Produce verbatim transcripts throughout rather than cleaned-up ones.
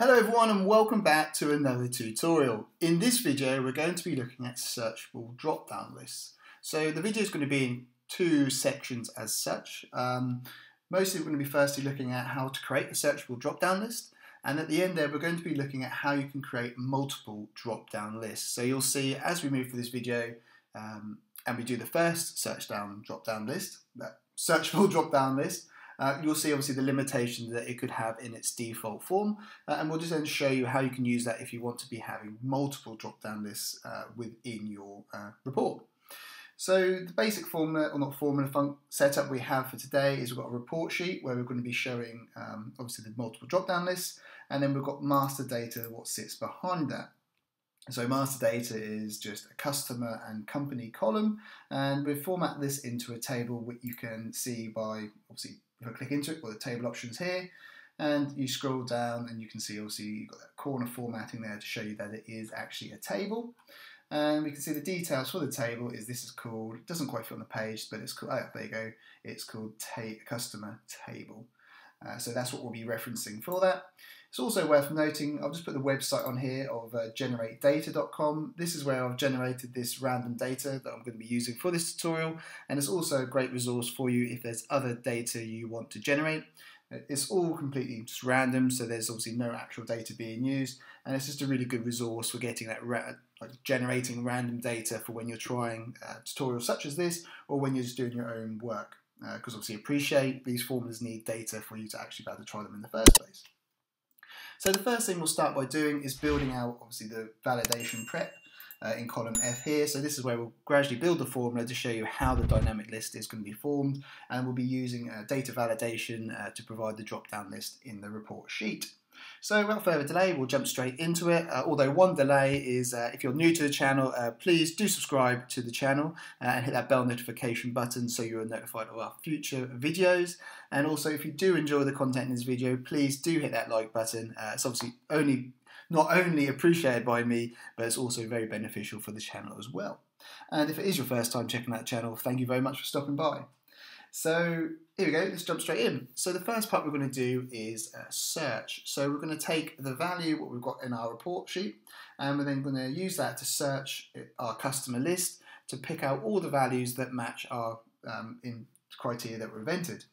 Hello everyone and welcome back to another tutorial. In this video we're going to be looking at searchable drop-down lists. So the video is going to be in two sections as such. Um, mostly we're going to be firstly looking at how to create a searchable drop-down list, and at the end there we're going to be looking at how you can create multiple drop-down lists. So you'll see as we move through this video um, and we do the first search down drop-down list, that searchable drop-down list, Uh, you'll see obviously the limitations that it could have in its default form, uh, and we'll just then show you how you can use that if you want to be having multiple drop-down lists uh, within your uh, report. So the basic formula, or not formula, fun setup we have for today is we've got a report sheet where we're going to be showing um, obviously the multiple drop-down lists, and then we've got master data, what sits behind that. So master data is just a customer and company column, and we format this into a table which you can see by obviously if I click into it, got the table options here, and you scroll down and you can see obviously you've got that corner formatting there to show you that it is actually a table. And we can see the details for the table is this is called, it doesn't quite fit on the page, but it's called, oh there you go, it's called ta customer table. Uh, so that's what we'll be referencing for that. It's also worth noting, I'll just put the website on here of uh, generate data dot com. This is where I've generated this random data that I'm going to be using for this tutorial, and it's also a great resource for you if there's other data you want to generate. It's all completely just random, so there's obviously no actual data being used, and it's just a really good resource for getting that ra like generating random data for when you're trying uh, tutorials such as this, or when you're just doing your own work. Because uh, obviously appreciate these formulas need data for you to actually be able to try them in the first place. So the first thing we'll start by doing is building out obviously the validation prep uh, in column F here. So this is where we'll gradually build the formula to show you how the dynamic list is going to be formed, and we'll be using uh, data validation uh, to provide the drop-down list in the report sheet. So without further delay, we'll jump straight into it, uh, although one delay is uh, if you're new to the channel, uh, please do subscribe to the channel uh, and hit that bell notification button so you are notified of our future videos. And also if you do enjoy the content in this video, please do hit that like button. Uh, it's obviously only not only appreciated by me, but it's also very beneficial for the channel as well. And if it is your first time checking out the channel, thank you very much for stopping by. So here we go, let's jump straight in. So the first part we're going to do is uh, search. So we're going to take the value, what we've got in our report sheet, and we're then going to use that to search our customer list to pick out all the values that match our um, in criteria that were invented.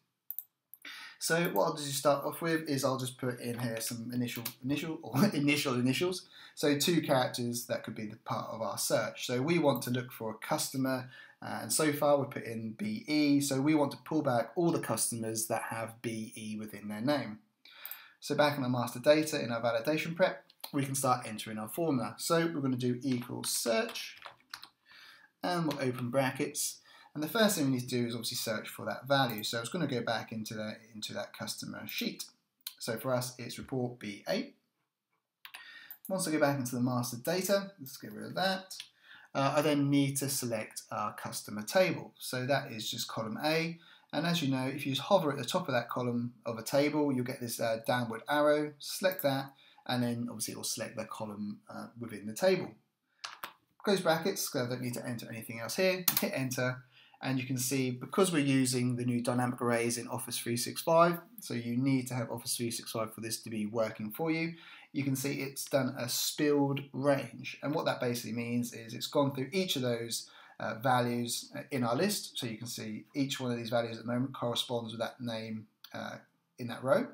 So what I'll just start off with is I'll just put in here some initial, initial, or initial initials. So two characters that could be the part of our search. So we want to look for a customer, uh, and so far we put in B E. So we want to pull back all the customers that have B E within their name. So back in our master data in our validation prep, we can start entering our formula. So we're going to do equals search, and we'll open brackets. And the first thing we need to do is obviously search for that value. So it's going to go back into that, into that customer sheet. So for us, it's report B eight. Once I go back into the master data, let's get rid of that. Uh, I then need to select our customer table. So that is just column A. And as you know, if you just hover at the top of that column of a table, you'll get this uh, downward arrow, select that, and then obviously it will select the column uh, within the table. Close brackets, because I don't need to enter anything else here, hit enter. And you can see, because we're using the new dynamic arrays in Office three sixty-five, so you need to have Office three sixty-five for this to be working for you, you can see it's done a spilled range. And what that basically means is it's gone through each of those uh, values in our list. So you can see each one of these values at the moment corresponds with that name uh, in that row.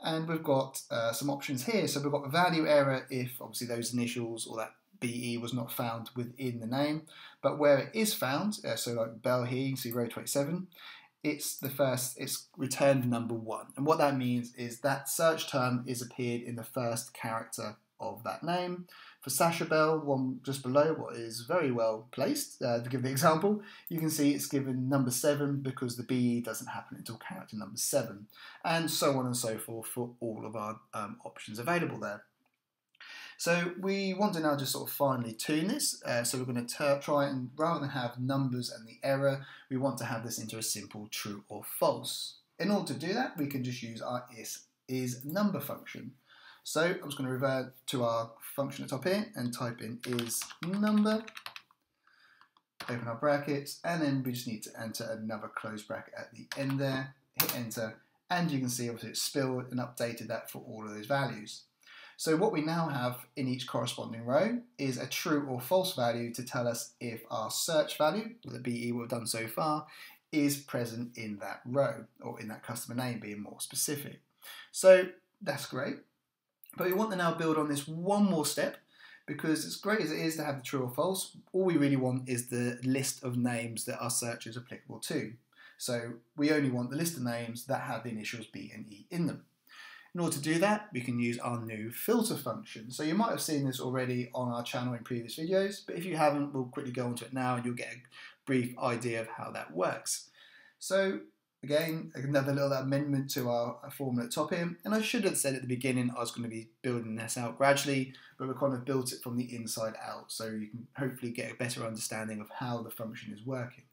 And we've got uh, some options here. So we've got a value error if obviously those initials or that B E was not found within the name, but where it is found, uh, so like Bell here, you can see row twenty-seven, it's the first, it's returned number one. And what that means is that search term is appeared in the first character of that name. For Sasha Bell, one just below, what is very well placed, uh, to give the example, you can see it's given number seven because the B E doesn't happen until character number seven, and so on and so forth for all of our um, options available there. So we want to now just sort of finely tune this, uh, so we're going to try and, rather than have numbers and the error, we want to have this into a simple true or false. In order to do that, we can just use our is, is number function. So I'm just going to revert to our function at the top here and type in is number, open our brackets, and then we just need to enter another close bracket at the end there, hit enter, and you can see obviously it's spilled and updated that for all of those values. So what we now have in each corresponding row is a true or false value to tell us if our search value, the B E we've done so far, is present in that row, or in that customer name, being more specific. So that's great, but we want to now build on this one more step, because as great as it is to have the true or false, all we really want is the list of names that our search is applicable to. So we only want the list of names that have the initials B and E in them. In order to do that, we can use our new filter function. So you might have seen this already on our channel in previous videos, but if you haven't, we'll quickly go into it now and you'll get a brief idea of how that works. So again, another little amendment to our formula at the top here, and I should have said at the beginning I was going to be building this out gradually, but we kind of built it from the inside out, so you can hopefully get a better understanding of how the function is working.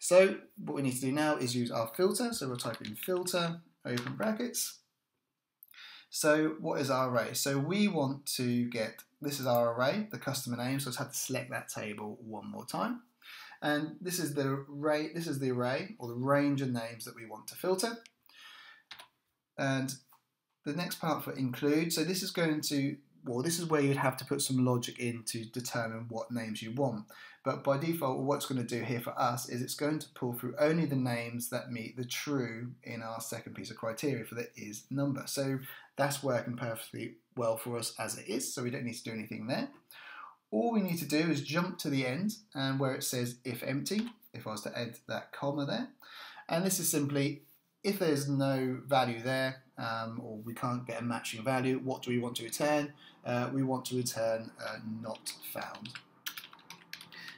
So what we need to do now is use our filter, so we'll type in filter, open brackets. So what is our array? So we want to get, this is our array, the customer name, so I just have to select that table one more time. And this is the array, this is the array or the range of names that we want to filter. And the next part for include, so this is going to, well, this is where you'd have to put some logic in to determine what names you want. But by default, what it's going to do here for us is it's going to pull through only the names that meet the true in our second piece of criteria for the is number. So that's working perfectly well for us as it is, so we don't need to do anything there. All we need to do is jump to the end and where it says if empty, if I was to add that comma there. And this is simply, if there's no value there, um, or we can't get a matching value, what do we want to return? Uh, we want to return uh, not found.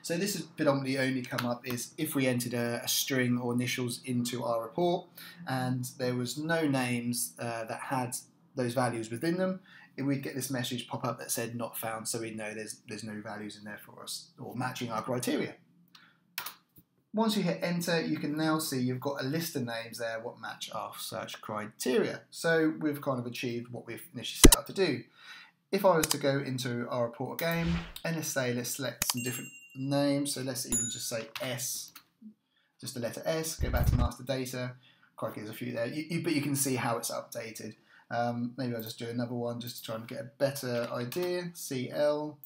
So this has predominantly only come up is if we entered a, a string or initials into our report and there was no names uh, that had those values within them, we'd get this message pop up that said not found, so we know there's there's no values in there for us or matching our criteria. Once you hit enter, you can now see you've got a list of names there what match our search criteria. So we've kind of achieved what we've initially set out to do. If I was to go into our report again and let's say let's select some different names, so let's even just say S, just the letter S, go back to master data, quite there's a few there, you, you, but you can see how it's updated. Um, maybe I'll just do another one just to try and get a better idea, C L,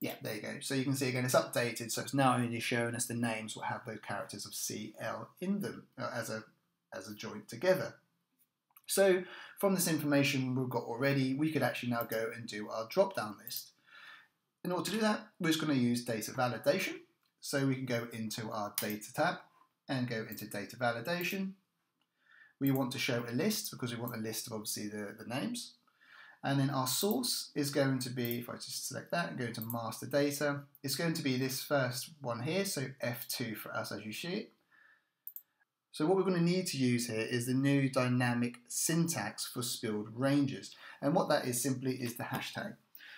yeah, there you go. So you can see again it's updated, so it's now only showing us the names that have those characters of C L in them uh, as, a, as a joint together. So from this information we've got already, we could actually now go and do our drop-down list. In order to do that, we're just going to use data validation. So we can go into our data tab and go into data validation. We want to show a list because we want a list of obviously the, the names. And then our source is going to be, if I just select that and go into master data, it's going to be this first one here, so F two for us as you see it. So what we're going to need to use here is the new dynamic syntax for spilled ranges. And what that is simply is the hashtag.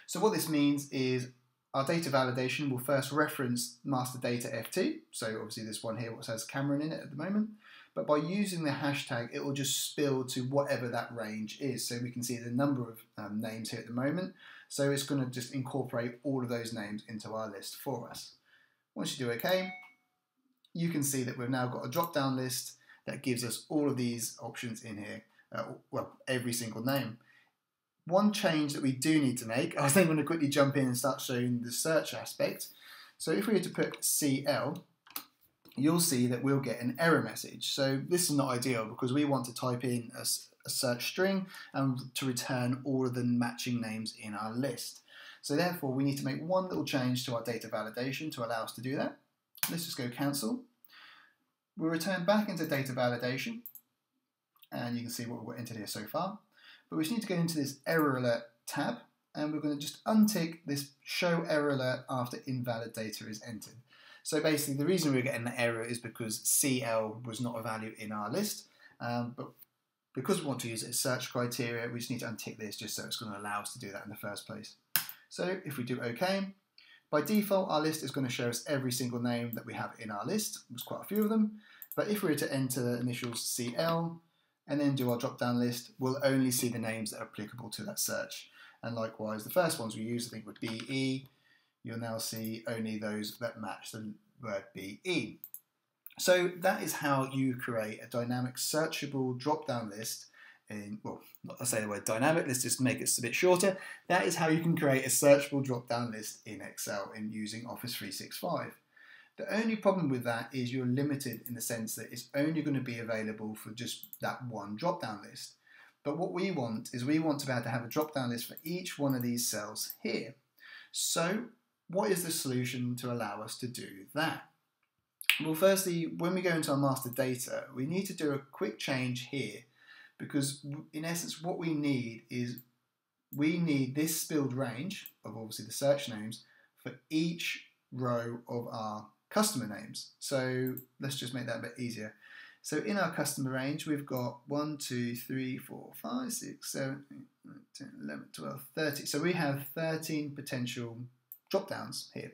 So what this means is our data validation will first reference master data F two, so obviously this one here which has Cameron in it at the moment, but by using the hashtag it will just spill to whatever that range is, so we can see the number of um, names here at the moment, so it's going to just incorporate all of those names into our list for us. Once you do OK, you can see that we've now got a drop down list that gives us all of these options in here, uh, well every single name. One change that we do need to make, I think I'm going to quickly jump in and start showing the search aspect. So if we were to put C L, you'll see that we'll get an error message. So this is not ideal because we want to type in a, a search string and to return all of the matching names in our list. So therefore we need to make one little change to our data validation to allow us to do that. Let's just go cancel. We'll return back into data validation and you can see what we've entered here so far. But we just need to go into this error alert tab and we're going to just untick this show error alert after invalid data is entered. So basically the reason we're getting the error is because C L was not a value in our list, um, but because we want to use it as search criteria we just need to untick this just so it's going to allow us to do that in the first place. So if we do OK, by default our list is going to show us every single name that we have in our list, there's quite a few of them, but if we were to enter the initials C L, and then do our drop-down list, we'll only see the names that are applicable to that search. And likewise, the first ones we use, I think, would be B E. You'll now see only those that match the word B E. So that is how you create a dynamic searchable drop-down list in, well, not to say the word dynamic, let's just make it a bit shorter. That is how you can create a searchable drop-down list in Excel in using Office three sixty-five. The only problem with that is you're limited in the sense that it's only going to be available for just that one drop-down list. But what we want is we want to be able to have a drop-down list for each one of these cells here. So what is the solution to allow us to do that? Well, firstly, when we go into our master data, we need to do a quick change here, because in essence what we need is we need this build range of obviously the search names for each row of our customer names. So let's just make that a bit easier. So in our customer range, we've got one, two, three, four, five, six, seven, eight, nine, ten, eleven, twelve, thirty. So we have thirteen potential drop-downs here.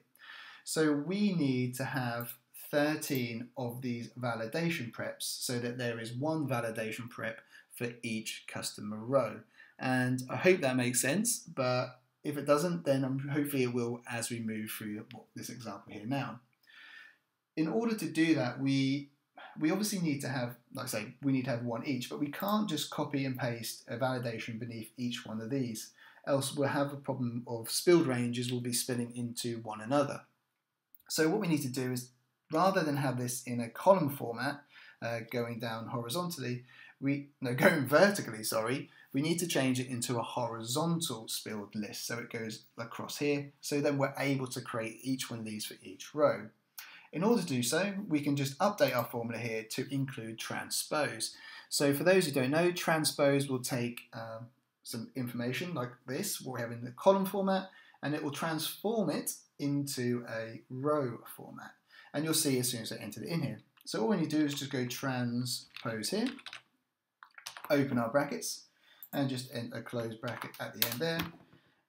So we need to have thirteen of these validation preps so that there is one validation prep for each customer row. And I hope that makes sense, but if it doesn't, then hopefully it will as we move through this example here now. In order to do that, we we obviously need to have, like I say, we need to have one each, but we can't just copy and paste a validation beneath each one of these, else we'll have a problem of spilled ranges will be spilling into one another. So what we need to do is, rather than have this in a column format, uh, going down horizontally, we no going vertically, sorry, we need to change it into a horizontal spilled list, so it goes across here, so then we're able to create each one of these for each row. In order to do so, we can just update our formula here to include transpose. So for those who don't know, transpose will take um, some information like this, what we have in the column format, and it will transform it into a row format. And you'll see as soon as I enter it in here. So all we need to do is just go transpose here, open our brackets, and just enter a close bracket at the end there.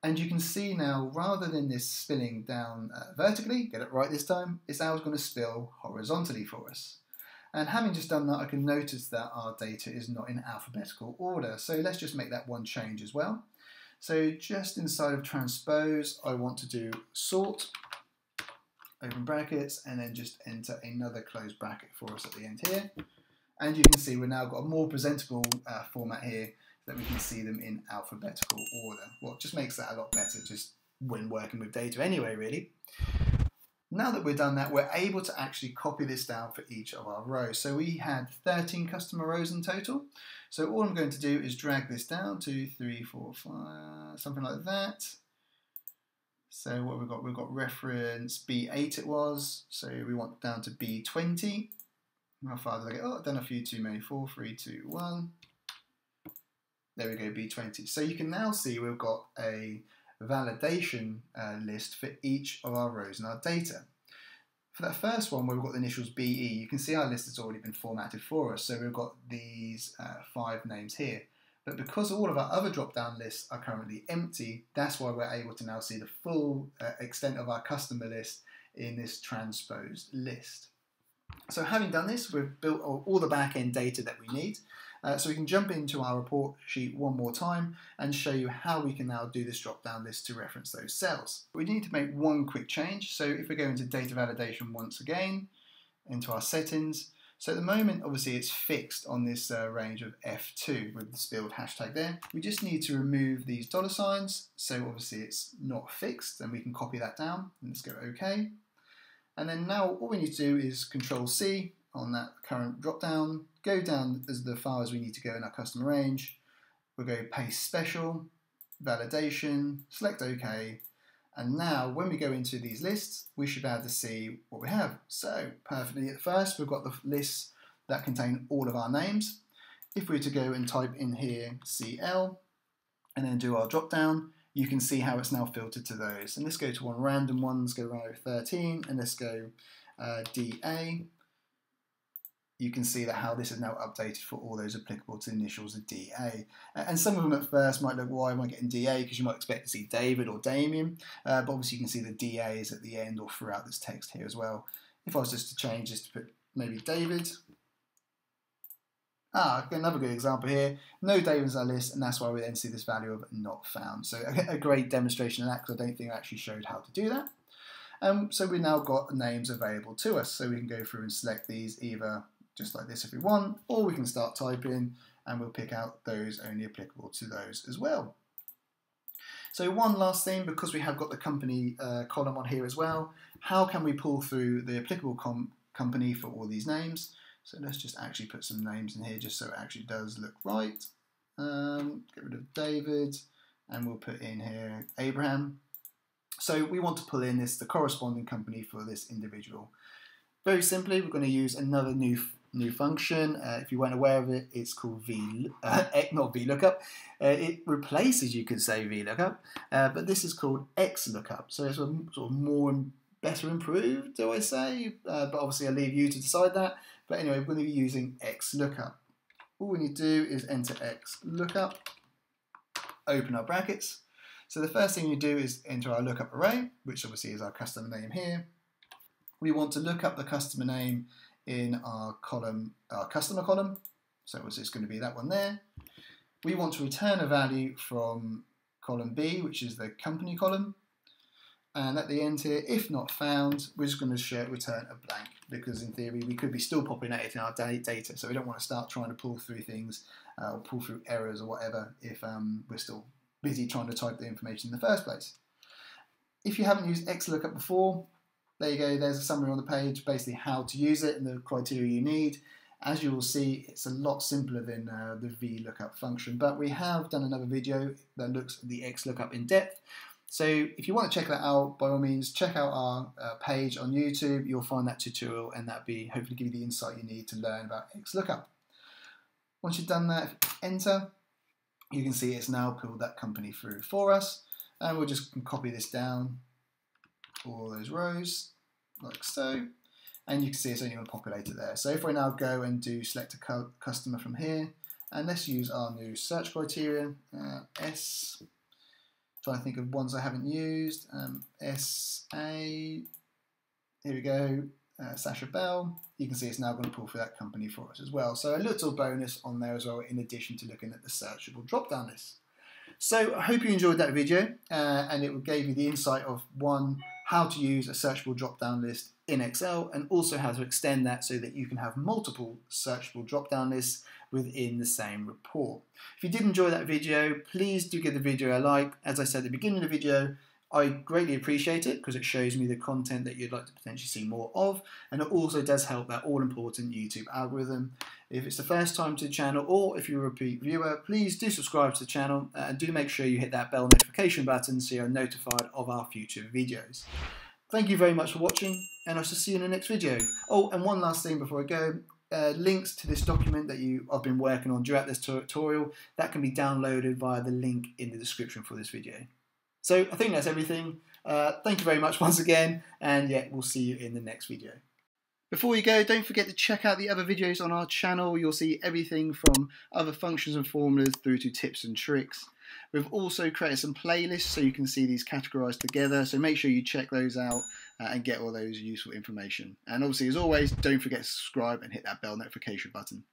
And you can see now, rather than this spilling down uh, vertically, get it right this time, it's now going to spill horizontally for us. And having just done that, I can notice that our data is not in alphabetical order. So let's just make that one change as well. So just inside of transpose, I want to do sort, open brackets, and then just enter another closed bracket for us at the end here. And you can see we've now got a more presentable uh, format here, that we can see them in alphabetical order. Well, just makes that a lot better just when working with data anyway, really. Now that we've done that, we're able to actually copy this down for each of our rows. So we had thirteen customer rows in total. So all I'm going to do is drag this down, two, three, four, five, something like that. So what we've got, we've got reference B eight it was. So we want down to B twenty. How far did I go? Oh, I've done a few too many, four, three, two, one. There we go, B twenty. So you can now see we've got a validation uh, list for each of our rows in our data. For that first one where we've got the initials B E, you can see our list has already been formatted for us. So we've got these uh, five names here. But because all of our other drop-down lists are currently empty, that's why we're able to now see the full uh, extent of our customer list in this transposed list. So having done this, we've built all the back-end data that we need. Uh, so we can jump into our report sheet one more time and show you how we can now do this drop-down list to reference those cells. We need to make one quick change. So if we go into data validation once again, into our settings. So at the moment, obviously, it's fixed on this uh, range of F two with the spilled hashtag there. We just need to remove these dollar signs. So obviously, it's not fixed, and we can copy that down. And let's go OK. And then now all we need to do is Control C on that current drop-down, go down as the far as we need to go in our customer range, we'll go paste special, validation, select OK, and now when we go into these lists, we should be able to see what we have. So perfectly at first, we've got the lists that contain all of our names. If we were to go and type in here C L and then do our drop-down, you can see how it's now filtered to those. And let's go to one random one, let's go row thirteen, and let's go uh, D A. You can see that how this is now updated for all those applicable to the initials of D A. And some of them at first might look, why am I getting D A? Because you might expect to see David or Damien, uh, but obviously you can see the D A is at the end or throughout this text here as well. If I was just to change this to put maybe David, Ah, another good example here. No David's on our list, and that's why we then see this value of not found. So a great demonstration of that, because I don't think I actually showed how to do that. Um, so we've now got names available to us. So we can go through and select these either just like this if we want, or we can start typing and we'll pick out those only applicable to those as well. So one last thing, because we have got the company uh, column on here as well, how can we pull through the applicable com company for all these names? So let's just actually put some names in here just so it actually does look right. Um, get rid of David, and we'll put in here Abraham. So we want to pull in this, the corresponding company for this individual. Very simply, we're going to use another new new function. Uh, if you weren't aware of it, it's called V, uh, not VLOOKUP. Uh, it replaces, you could say, VLOOKUP, uh, but this is called XLOOKUP. So it's a sort of more and better improved, do I say? Uh, but obviously, I leave you to decide that. But anyway, we're going to be using XLOOKUP. All we need to do is enter XLOOKUP, open our brackets. So the first thing you do is enter our lookup array, which obviously is our customer name here. We want to look up the customer name in our column, our customer column. So it's just going to be that one there. We want to return a value from column B, which is the company column. And at the end here, if not found, we're just going to share, return a blank, because in theory we could be still populating our data, so we don't want to start trying to pull through things uh, or pull through errors or whatever if um, we're still busy trying to type the information in the first place. If you haven't used XLOOKUP before, there you go, there's a summary on the page, basically how to use it and the criteria you need. As you will see, it's a lot simpler than uh, the VLOOKUP function, but we have done another video that looks at the XLOOKUP in depth. So if you want to check that out, by all means, check out our uh, page on YouTube. You'll find that tutorial, and that'll be hopefully give you the insight you need to learn about XLOOKUP. Once you've done that, if you enter, you can see it's now pulled that company through for us. And we'll just copy this down, all those rows, like so. And you can see it's only going to populate it there. So if we now go and do select a cu customer from here, and let's use our new search criteria, uh, S. Trying to think of ones I haven't used. Um, S A, here we go, uh, Sasha Bell. You can see it's now going to pull for that company for us as well. So a little bonus on there as well, in addition to looking at the searchable drop-down list. So I hope you enjoyed that video, uh, and it gave you the insight of one, how to use a searchable drop-down list in Excel, and also how to extend that so that you can have multiple searchable drop-down lists within the same report. If you did enjoy that video, please do give the video a like. As I said at the beginning of the video, I greatly appreciate it because it shows me the content that you'd like to potentially see more of, and it also does help that all-important YouTube algorithm. If it's the first time to the channel, or if you're a repeat viewer, please do subscribe to the channel, and do make sure you hit that bell notification button so you're notified of our future videos. Thank you very much for watching, and I shall see you in the next video. Oh, and one last thing before I go. Uh, links to this document that you I've been working on throughout this tutorial, that can be downloaded via the link in the description for this video. So I think that's everything. Uh, thank you very much once again, and yeah, we'll see you in the next video. Before you go, don't forget to check out the other videos on our channel. You'll see everything from other functions and formulas through to tips and tricks. We've also created some playlists so you can see these categorized together, so make sure you check those out uh, and get all those useful information. And obviously, as always, don't forget to subscribe and hit that bell notification button.